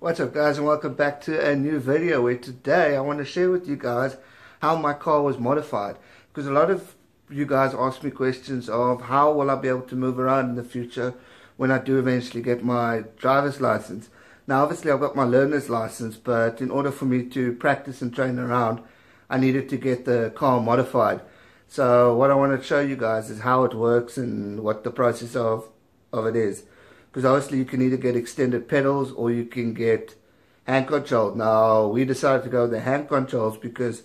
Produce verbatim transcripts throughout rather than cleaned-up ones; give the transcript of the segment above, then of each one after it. What's up guys, and welcome back to a new video where today I want to share with you guys how my car was modified, because a lot of you guys ask me questions of how will I be able to move around in the future when I do eventually get my driver's license. Now obviously I've got my learner's license, but in order for me to practice and train around I needed to get the car modified. So what I want to show you guys is how it works and what the process of, of it is. Because obviously you can either get extended pedals or you can get hand controls. Now we decided to go with the hand controls because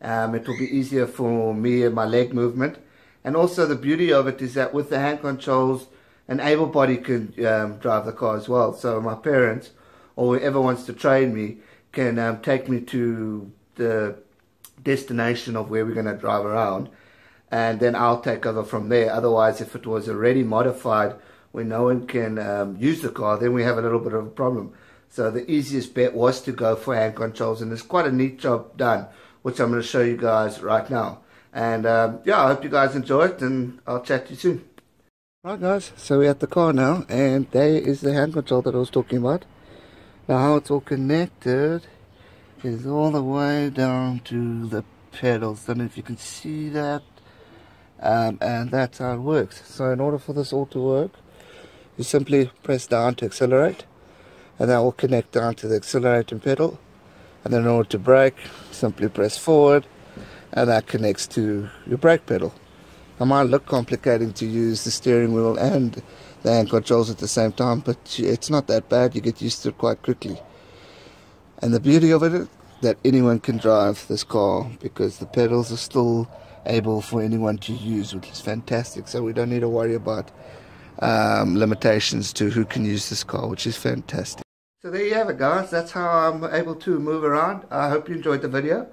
um, it will be easier for me and my leg movement. And also the beauty of it is that with the hand controls, an able body can um, drive the car as well. So my parents or whoever wants to train me can um, take me to the destination of where we're going to drive around. And then I'll take over from there. Otherwise, if it was already modified, when no one can um, use the car, then we have a little bit of a problem. So the easiest bet was to go for hand controls, and it's quite a neat job done, which I'm going to show you guys right now. And um, yeah, I hope you guys enjoy it, and I'll chat to you soon. Right guys, so we're at the car now, and there is the hand control that I was talking about. Now how it's all connected is all the way down to the pedals. I don't know if you can see that, um, and that's how it works. So in order for this all to work, you simply press down to accelerate, and that will connect down to the accelerating pedal. And then in order to brake, simply press forward, and that connects to your brake pedal. It might look complicating to use the steering wheel and the hand controls at the same time, but it's not that bad. You get used to it quite quickly. And the beauty of it is that anyone can drive this car because the pedals are still able for anyone to use, which is fantastic. So we don't need to worry about Um, limitations to who can use this car, which is fantastic. So there you have it guys, that's how I'm able to move around. I hope you enjoyed the video.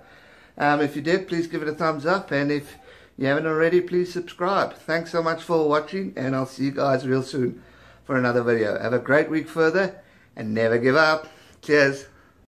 Um, if you did, please give it a thumbs up, and if you haven't already, please subscribe. Thanks so much for watching, and I'll see you guys real soon for another video. Have a great week further, and never give up. Cheers.